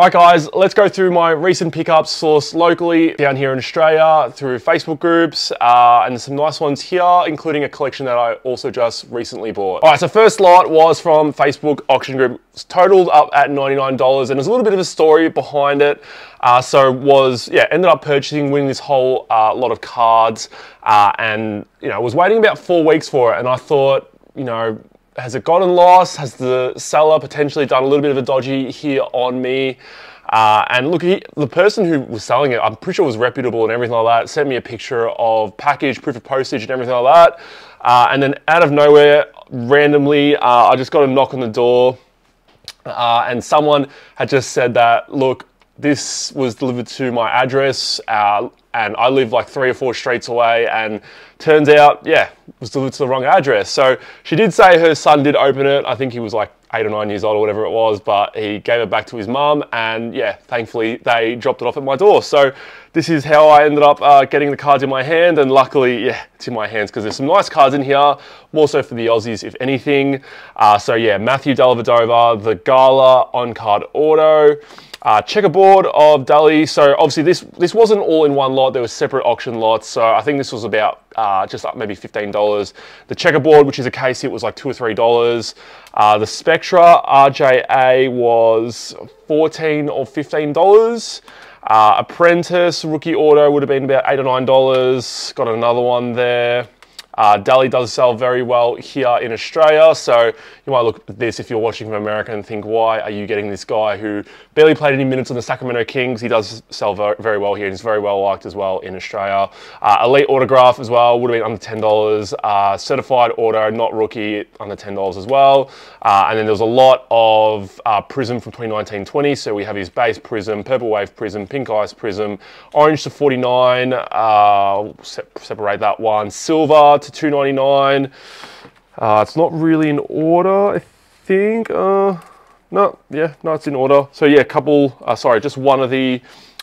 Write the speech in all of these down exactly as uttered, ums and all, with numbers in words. All right, guys, let's go through my recent pickups sourced locally down here in Australia through Facebook groups, uh, and some nice ones here, including a collection that I also just recently bought. All right, so first lot was from Facebook auction group. It's totaled up at ninety-nine dollars, and there's a little bit of a story behind it. Uh, so was, yeah, ended up purchasing, winning this whole uh, lot of cards, uh, and, you know, was waiting about four weeks for it, and I thought, you know, has it gotten lost? Has the seller potentially done a little bit of a dodgy here on me? Uh, and look, he, the person who was selling it, I'm pretty sure was reputable and everything like that, sent me a picture of package, proof of postage and everything like that. Uh, and then out of nowhere, randomly, uh, I just got a knock on the door, uh, and someone had just said that, look, this was delivered to my address, uh, and I live like three or four streets away, and turns out, yeah, it was delivered to the wrong address. So she did say her son did open it. I think he was like eight or nine years old or whatever it was, but he gave it back to his mum, and yeah, thankfully they dropped it off at my door. So this is how I ended up uh, getting the cards in my hand, and luckily, yeah, it's in my hands because there's some nice cards in here, more so for the Aussies, if anything. Uh, so yeah, Matthew Dellavedova, the Gala on-card auto. Uh, checkerboard of Dally. So obviously this this wasn't all in one lot. There were separate auction lots. So I think this was about uh, just up maybe fifteen dollars. The checkerboard, which is a case, it was like two or three dollars. Uh, the Spectra R J A was fourteen or fifteen dollars. Uh, Apprentice rookie auto would have been about eight or nine dollars. Got another one there. Uh, Dally does sell very well here in Australia, so you might look at this if you're watching from America and think, why are you getting this guy who barely played any minutes on the Sacramento Kings? He does sell very well here, and he's very well liked as well in Australia. Uh, Elite autograph as well, would have been under ten dollars. Uh, certified auto, not rookie, under ten dollars as well. Uh, and then there was a lot of uh, Prism from twenty nineteen twenty, so we have his base Prism, Purple Wave Prism, Pink Ice Prism, Orange to forty-nine, uh, se separate that one, Silver to two ninety-nine. Uh, it's not really in order, I think. Uh, no, yeah, no, it's in order. So yeah, a couple, uh, sorry, just one of the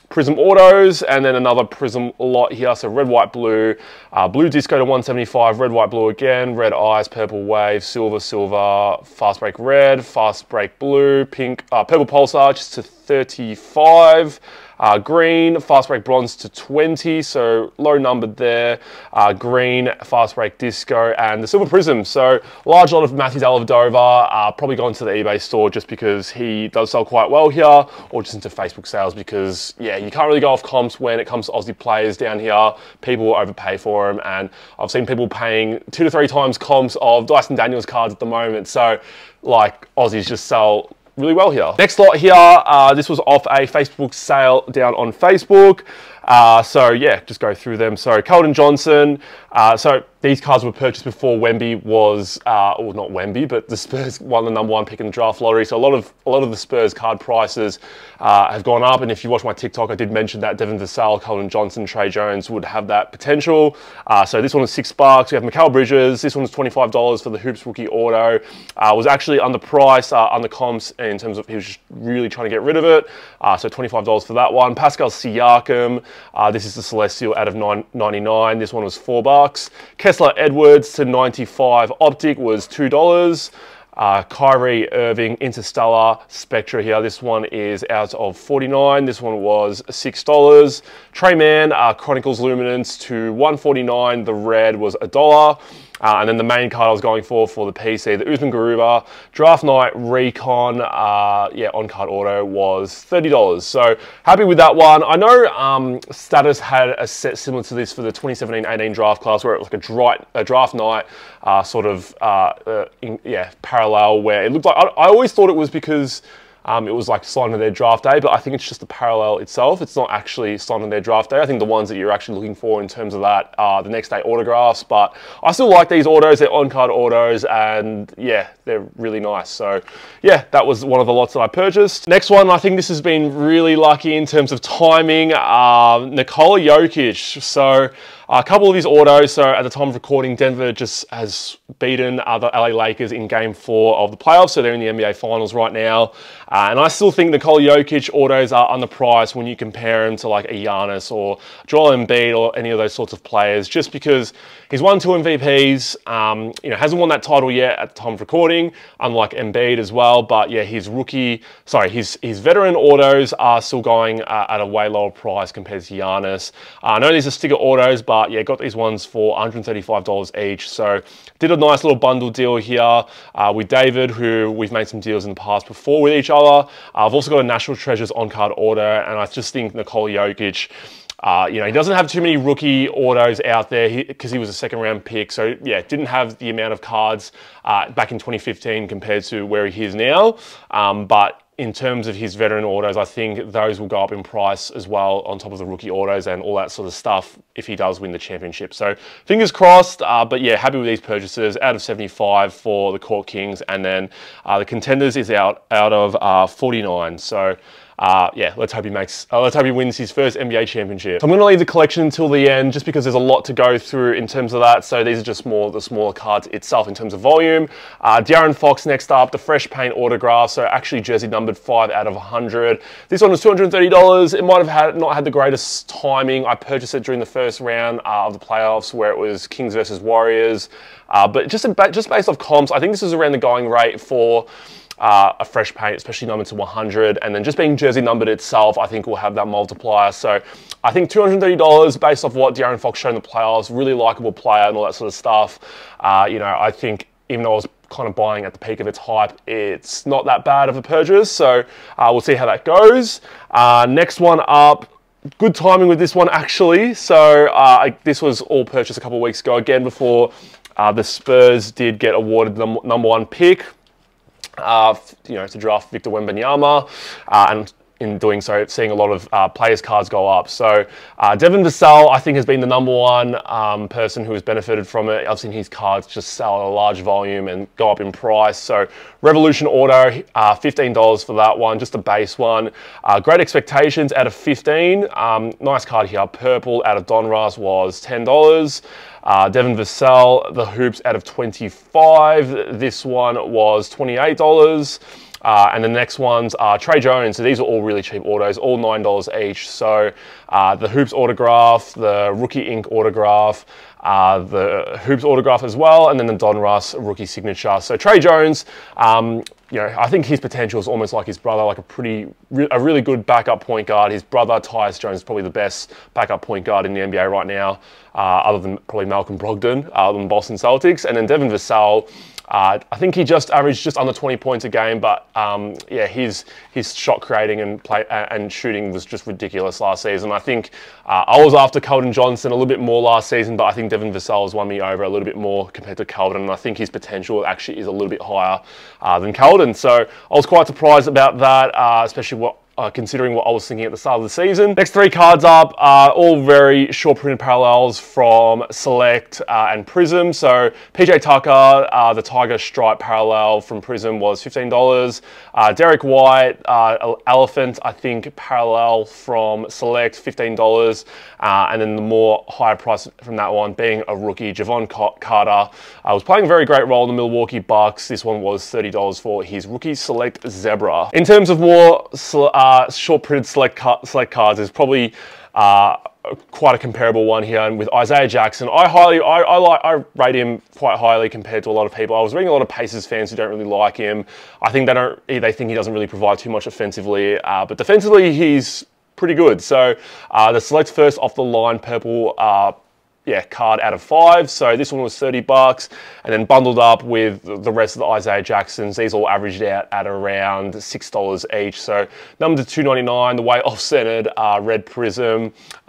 Prism autos, and then another Prism lot here. So red, white, blue, uh, blue disco to one seventy-five, red, white, blue again, red ice, purple wave, silver, silver, fast break red, fast break blue, pink, uh, purple pulsar just to thirty-five. Uh, green, fast break bronze to twenty, so low numbered there. Uh, green, fast break disco, and the silver prism. So large lot of Matthew Dellavedova, uh, probably gone to the eBay store just because he does sell quite well here, or just into Facebook sales because, yeah, you can't really go off comps when it comes to Aussie players down here. People will overpay for them, and I've seen people paying two to three times comps of Dyson Daniels cards at the moment. So, like, Aussies just sell really well here. Next lot here, uh, this was off a Facebook sale down on Facebook. Uh, so yeah, just go through them. So Colton Johnson, uh, so these cards were purchased before Wemby was, uh, or not Wemby, but the Spurs won the number one pick in the draft lottery. So a lot of a lot of the Spurs card prices uh, have gone up. And if you watch my TikTok, I did mention that Devin Vassell, Colton Johnson, Trey Jones would have that potential. Uh, so this one is six bucks. We have Mikael Bridges. This one is twenty-five dollars for the Hoops rookie auto. Uh, was actually underpriced, uh, under comps in terms of he was just really trying to get rid of it. Uh, so twenty-five dollars for that one. Pascal Siakam. Uh, this is the Celestial out of nine ninety-nine. This one was four bucks. Kessler Edwards to ninety-five Optic was two dollars. Uh, Kyrie Irving Interstellar Spectra here. This one is out of forty-nine. This one was six dollars. Trey Mann uh, Chronicles Luminance to one forty-nine. The red was a dollar. Uh, and then the main card I was going for for the P C, the Uthman Garuba Draft Night Recon, uh, yeah, on-card auto was thirty dollars. So happy with that one. I know um, Status had a set similar to this for the twenty seventeen eighteen draft class, where it was like a, dry, a draft night uh, sort of, uh, uh, in, yeah, parallel, where it looked like, I, I always thought it was because Um, it was like signed on their draft day, but I think it's just the parallel itself. It's not actually signed on their draft day. I think the ones that you're actually looking for in terms of that are the next day autographs, but I still like these autos. They're on-card autos, and yeah, they're really nice. So yeah, that was one of the lots that I purchased. Next one, I think this has been really lucky in terms of timing, uh, Nikola Jokic. So A couple of his autos. So at the time of recording, Denver just has beaten uh, the L A Lakers in game four of the playoffs. So they're in the N B A Finals right now. Uh, and I still think Nikola Jokic autos are underpriced when you compare him to like a Giannis or Joel Embiid or any of those sorts of players, just because he's won two M V Ps, um, you know, hasn't won that title yet at the time of recording, unlike Embiid as well. But yeah, his rookie, sorry, his, his veteran autos are still going uh, at a way lower price compared to Giannis. Uh, I know these are sticker autos, but Uh, yeah, got these ones for one hundred thirty-five dollars each. So did a nice little bundle deal here uh, with David, who we've made some deals in the past before with each other. Uh, I've also got a National Treasures on-card auto, and I just think Nikola Jokic, Uh, you know, he doesn't have too many rookie autos out there because he, he was a second round pick. So yeah, didn't have the amount of cards uh, back in twenty fifteen compared to where he is now. Um, but in terms of his veteran autos, I think those will go up in price as well on top of the rookie autos and all that sort of stuff if he does win the championship. So fingers crossed, uh, but yeah, happy with these purchases. Out of seventy-five for the Court Kings, and then uh, the Contenders is out, out of uh, forty-nine. So Uh, yeah, let's hope he makes, uh, let's hope he wins his first N B A championship. I'm going to leave the collection until the end just because there's a lot to go through in terms of that. So these are just more the smaller cards itself in terms of volume. Uh, De'Aaron Fox next up, the fresh paint autograph. So actually jersey numbered five out of one hundred. This one was two hundred thirty dollars. It might have had, not had the greatest timing. I purchased it during the first round uh, of the playoffs where it was Kings versus Warriors. Uh, but just, in, just based off comps, I think this is around the going rate for Uh, a fresh paint, especially numbered to one hundred, and then just being jersey numbered itself, I think will have that multiplier. So I think two hundred thirty dollars based off what De'Aaron Fox showed in the playoffs, really likable player and all that sort of stuff. Uh, you know, I think even though I was kind of buying at the peak of its hype, it's not that bad of a purchase. So uh, we'll see how that goes. Uh, next one up. Good timing with this one actually. So uh, I, this was all purchased a couple of weeks ago, again before uh, the Spurs did get awarded the number one pick. Uh, you know, to draft Victor Wembanyama, uh, and in doing so, seeing a lot of uh, players' cards go up. So uh, Devin Vassell, I think, has been the number one um, person who has benefited from it. I've seen his cards just sell at a large volume and go up in price. So Revolution Auto, uh, fifteen dollars for that one, just a base one. Uh, Great Expectations out of fifteen. Um, nice card here. Purple out of Donruss was ten dollars. Uh, Devin Vassell, the Hoops out of twenty-five. This one was twenty-eight dollars. Uh, and the next ones are Trey Jones. So these are all really cheap autos, all nine dollars each. So uh, the Hoops autograph, the Rookie Incorporated autograph, uh, the Hoops autograph as well, and then the Donruss rookie signature. So Trey Jones, um, you know, I think his potential is almost like his brother, like a pretty, a really good backup point guard. His brother, Tyus Jones, is probably the best backup point guard in the N B A right now, uh, other than probably Malcolm Brogdon, other than Boston Celtics. And then Devin Vassell, Uh, I think he just averaged just under twenty points a game, but um, yeah, his his shot creating and play and shooting was just ridiculous last season. I think uh, I was after Colton Johnson a little bit more last season, but I think Devin Vassell has won me over a little bit more compared to Colton, and I think his potential actually is a little bit higher uh, than Colton. So I was quite surprised about that, uh, especially what. Uh, considering what I was thinking at the start of the season. Next three cards up are all very short printed parallels from Select uh, and Prism. So P J Tucker, uh, the Tiger Stripe parallel from Prism was fifteen dollars. Uh, Derek White, uh, Elephant, I think, parallel from Select, fifteen dollars. Uh, and then the more higher price from that one being a rookie, Javon Carter. I uh, was playing a very great role in the Milwaukee Bucks. This one was thirty dollars for his rookie Select Zebra. In terms of more uh, Uh, short printed select, car select cards is probably uh, quite a comparable one here, and with Isaiah Jackson, I highly, I, I like, I rate him quite highly compared to a lot of people. I was reading a lot of Pacers fans who don't really like him. I think they don't, they think he doesn't really provide too much offensively, uh, but defensively he's pretty good. So uh, the Select first off the line purple. Uh, Yeah, card out of five. So this one was thirty bucks, and then bundled up with the rest of the Isaiah Jacksons. These all averaged out at around six dollars each. So number to two ninety-nine, the way off-centered uh, red prism,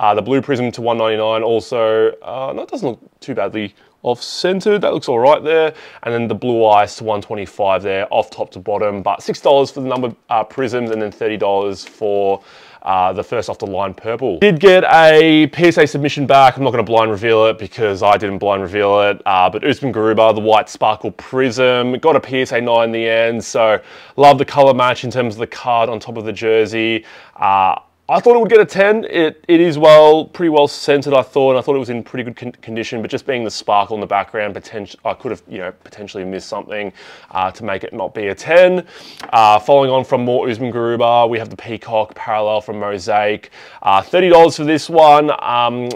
uh, the blue prism to one ninety-nine also. Uh, no, it doesn't look too badly off-centered. That looks all right there. And then the blue ice to one twenty-five there, off top to bottom, but six dollars for the number uh, prisms, and then thirty dollars for Uh, the first off the line purple. Did get a P S A submission back. I'm not going to blind reveal it because I didn't blind reveal it. Uh, but Uthman Garuba, the white sparkle prism, got a P S A nine in the end. So love the color match in terms of the card on top of the jersey. Uh, I thought it would get a ten. It, it is well, pretty well centered, I thought. And I thought it was in pretty good con condition, but just being the sparkle in the background, I could have, you know, potentially missed something uh, to make it not be a ten. Uh, following on from more Uthman Garuba, we have the Peacock Parallel from Mosaic. Uh, thirty dollars for this one. Um,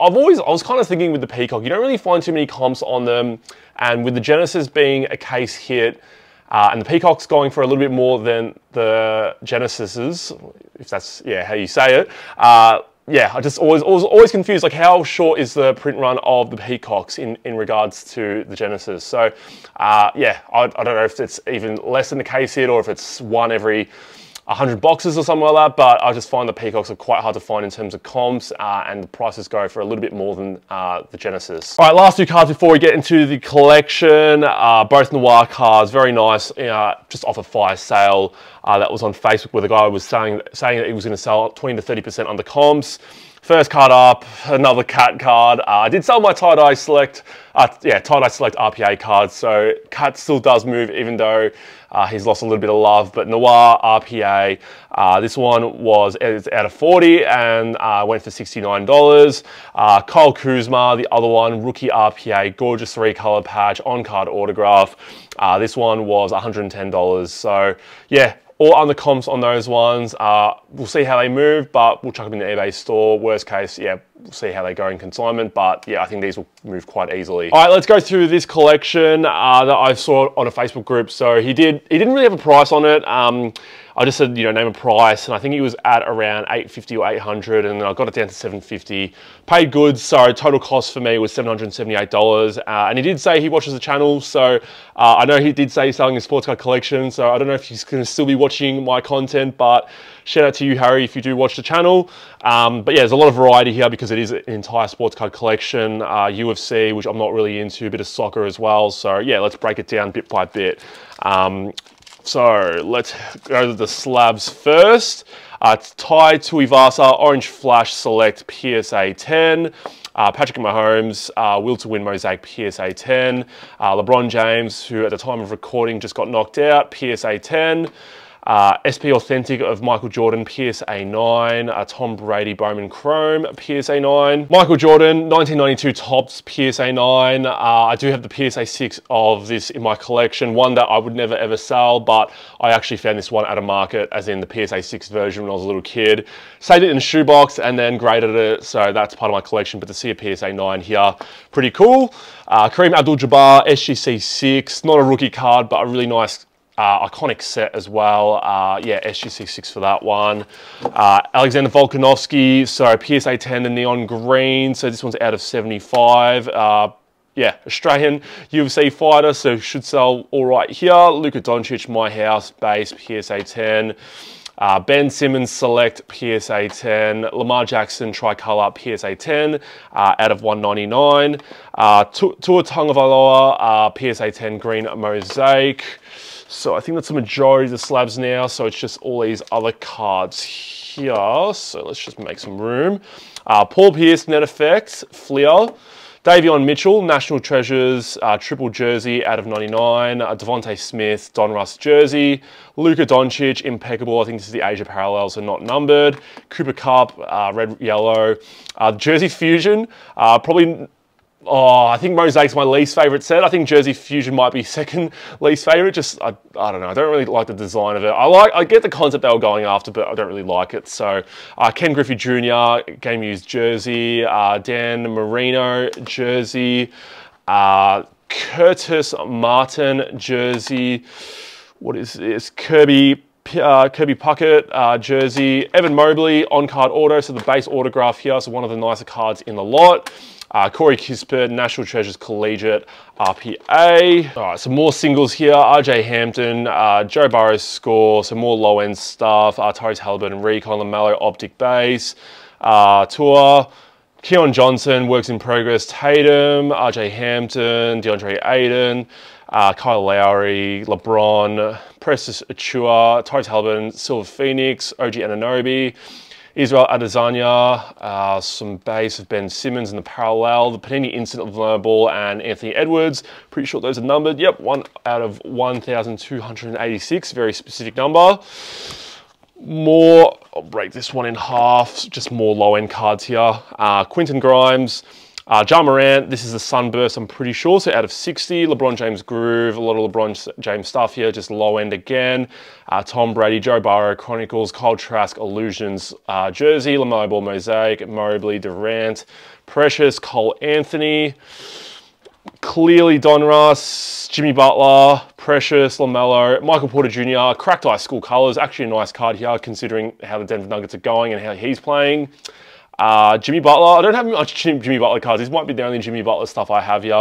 I've always, I was kind of thinking with the Peacock, you don't really find too many comps on them. And with the Genesis being a case hit, Uh, and the Peacock's going for a little bit more than the Genesis's, if that's, yeah, how you say it. Uh, yeah, I just always, always always confused, like how short is the print run of the Peacocks in, in regards to the Genesis. So, uh, yeah, I, I don't know if it's even less than the case hit or if it's one every one hundred boxes or something like that, but I just find the Peacocks are quite hard to find in terms of comps, uh, and the prices go for a little bit more than uh, the Genesis. All right, last two cards before we get into the collection. Uh, both noir cards, very nice, uh, just off a fire sale. Uh, that was on Facebook where the guy was saying, saying that he was gonna sell twenty to thirty percent on the comps. First card up, another cat card. Uh, I did sell my tie-dye select, uh, yeah, tie-dye select R P A card, so cat still does move even though uh, he's lost a little bit of love, but Noir R P A, uh, this one was out of forty and uh, went for sixty-nine dollars. Uh, Kyle Kuzma, the other one, rookie R P A, gorgeous three-color patch, on-card autograph. Uh, this one was one hundred and ten dollars, so yeah, all under comps on those ones. Uh, we'll see how they move, but we'll chuck them in the eBay store. Worst case, yeah, we'll see how they go in consignment. But yeah, I think these will move quite easily. All right, let's go through this collection uh, that I saw on a Facebook group. So he did, he didn't really have a price on it. Um, I just said, you know, name a price, and I think he was at around eight fifty or eight hundred, and then I got it down to seven fifty. Paid goods, so total cost for me was seven hundred and seventy-eight dollars. Uh, and he did say he watches the channel, so uh, I know he did say he's selling his sports card collection, so I don't know if he's gonna still be watching my content, but shout out to you, Harry, if you do watch the channel. Um, but yeah, there's a lot of variety here because it is an entire sports card collection, uh, U F C, which I'm not really into, a bit of soccer as well. So yeah, let's break it down bit by bit. Um, So let's go to the slabs first. Uh, it's Ty Tuivasa, Orange Flash Select P S A ten. Uh, Patrick Mahomes, uh, Will to Win Mosaic P S A ten. Uh, LeBron James, who at the time of recording just got knocked out, P S A ten. Uh, S P Authentic of Michael Jordan, P S A nine. Uh, Tom Brady, Bowman Chrome, P S A nine. Michael Jordan, nineteen ninety-two Tops, P S A nine. Uh, I do have the P S A six of this in my collection, one that I would never ever sell, but I actually found this one at a market, as in the P S A six version when I was a little kid. Saved it in a shoebox and then graded it, so that's part of my collection, but to see a P S A nine here, pretty cool. Uh, Kareem Abdul-Jabbar, S G C six, not a rookie card, but a really nice Uh, iconic set as well. Uh, yeah, S G C six for that one. Uh, Alexander Volkanovsky, so P S A ten, the neon green. So this one's out of seventy-five. Uh, yeah, Australian U F C fighter, so should sell all right here. Luka Doncic, My House, base, P S A ten. Uh, Ben Simmons Select, P S A ten. Lamar Jackson Tricolor, P S A ten, uh, out of one ninety-nine. Uh, Tua Tagovailoa, uh, P S A ten Green Mosaic. So I think that's the majority of the slabs now. So it's just all these other cards here. So let's just make some room. Uh, Paul Pierce, Net Effect, Fleer. Davion Mitchell, National Treasures, uh, Triple Jersey out of ninety-nine. Uh, Devontae Smith, Don Russ Jersey. Luka Doncic, impeccable. I think this is the Asia Parallel, so not numbered. Cooper Cup, uh, Red, Yellow. Uh, Jersey Fusion, uh, probably... Oh, I think Mosaic's my least favorite set. I think Jersey Fusion might be second least favorite. Just, I, I don't know. I don't really like the design of it. I like, I get the concept they were going after, but I don't really like it. So, uh, Ken Griffey Junior, Game Used Jersey. Uh, Dan Marino, Jersey. Uh, Curtis Martin, Jersey. What is this? Kirby... Uh, Kirby Puckett, uh, Jersey. Evan Mobley, on-card auto, so the base autograph here, so one of the nicer cards in the lot. Uh, Corey Kispert, National Treasures Collegiate, R P A. All right, some more singles here. R J Hampton, uh, Joe Burrow's score, some more low-end stuff. Uh, Tyrese Haliburton, Recon, LaMelo, Optic Base, uh, Tour. Keon Johnson, Works in Progress, Tatum, R J Hampton, DeAndre Ayton, uh, Kyle Lowry, LeBron, Precious Achiuwa, Tyrese Haliburton, Silver Phoenix, O G Anunoby, Israel Adesanya, uh, some base of Ben Simmons in the parallel, the Panini Instant of LaMelo Ball and Anthony Edwards. Pretty sure those are numbered. Yep, one out of one thousand two hundred and eighty-six, very specific number. More I'll break this one in half. Just more low-end cards here. Uh, Quentin Grimes, uh, Ja Morant. This is a sunburst, I'm pretty sure. So out of sixty, LeBron James groove. A lot of LeBron James stuff here. Just low-end again. Uh, Tom Brady, Joe Burrow, Chronicles, Kyle Trask, Illusions, uh, Jersey, LaMelo Ball, Mosaic, Mobley, Durant, Precious, Cole Anthony. Clearly Donruss, Jimmy Butler, Precious, LaMelo, Michael Porter Junior, cracked ice school colors. Actually a nice card here considering how the Denver Nuggets are going and how he's playing. Uh, Jimmy Butler, I don't have much Jimmy Butler cards. This might be the only Jimmy Butler stuff I have here.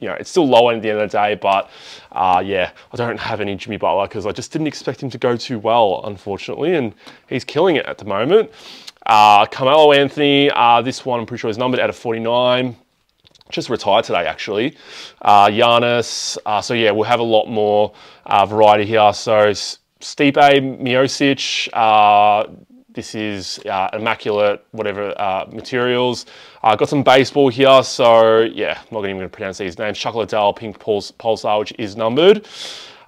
You know, it's still low end at the end of the day, but uh, yeah, I don't have any Jimmy Butler because I just didn't expect him to go too well, unfortunately, and he's killing it at the moment. Uh, Carmelo Anthony, uh, this one I'm pretty sure is numbered out of forty-nine. Just retired today, actually. Uh, Giannis. Uh, so, yeah, we'll have a lot more uh, variety here. So, Stipe Miocic. Uh, this is uh, immaculate, whatever, uh, materials. Uh, got some baseball here. So, yeah, I'm not even going to pronounce these names. Chuck Liddell, Pink Puls Pulsar, which is numbered.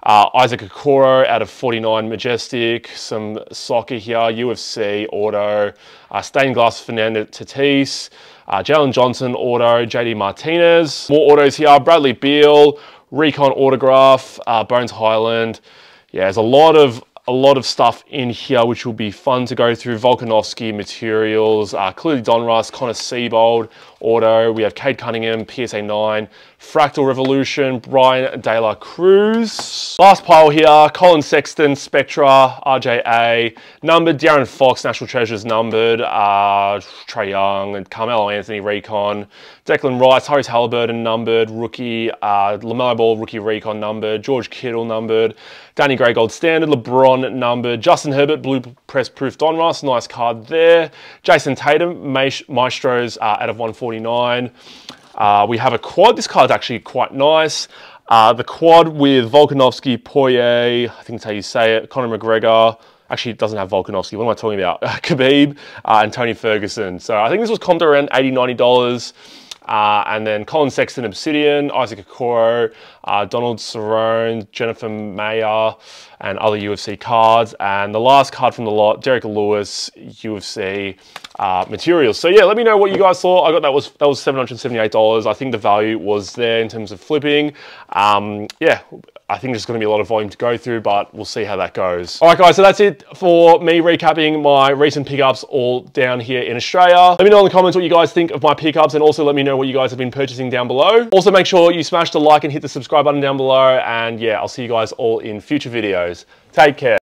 Uh, Isaac Okoro out of forty-nine, Majestic. Some soccer here. U F C, auto. Uh, stained glass, Fernando Tatis. Uh, Jalen Johnson, auto. J D Martinez. More autos here. Bradley Beal, Recon autograph. Uh, Bones Highland. Yeah, there's a lot of a lot of stuff in here, which will be fun to go through. Volkanovski materials. Uh, clearly Donruss, Connor Seibold, auto. We have Cade Cunningham, P S A nine. Fractal Revolution, Brian De La Cruz. Last pile here, Colin Sexton, Spectra, R J A, numbered, De'Aaron Fox, National Treasures, numbered, uh, Trey Young, and Carmelo Anthony, Recon, Declan Rice, Tyrese Haliburton, numbered, rookie, uh, LaMelo Ball, rookie Recon, numbered, George Kittle, numbered, Danny Gray, Gold Standard, LeBron, numbered, Justin Herbert, Blue Press Proof, Donruss, nice card there, Jason Tatum, Maestros, uh, out of one forty-nine, Uh, we have a quad. This card's actually quite nice. Uh, the quad with Volkanovski, Poirier, I think that's how you say it, Conor McGregor. Actually, it doesn't have Volkanovski. What am I talking about? Khabib uh, and Tony Ferguson. So I think this was comped around eighty dollars, ninety dollars. Uh, and then Colin Sexton, Obsidian, Isaac Okoro, uh, Donald Cerrone, Jennifer Mayer, and other U F C cards. And the last card from the lot, Derek Lewis, U F C uh, materials. So yeah, let me know what you guys thought. I got that was that was seven hundred seventy-eight dollars. I think the value was there in terms of flipping. Um, yeah. I think there's going to be a lot of volume to go through, but we'll see how that goes. All right, guys, so that's it for me recapping my recent pickups all down here in Australia. Let me know in the comments what you guys think of my pickups, and also let me know what you guys have been purchasing down below. Also, make sure you smash the like and hit the subscribe button down below, and yeah, I'll see you guys all in future videos. Take care.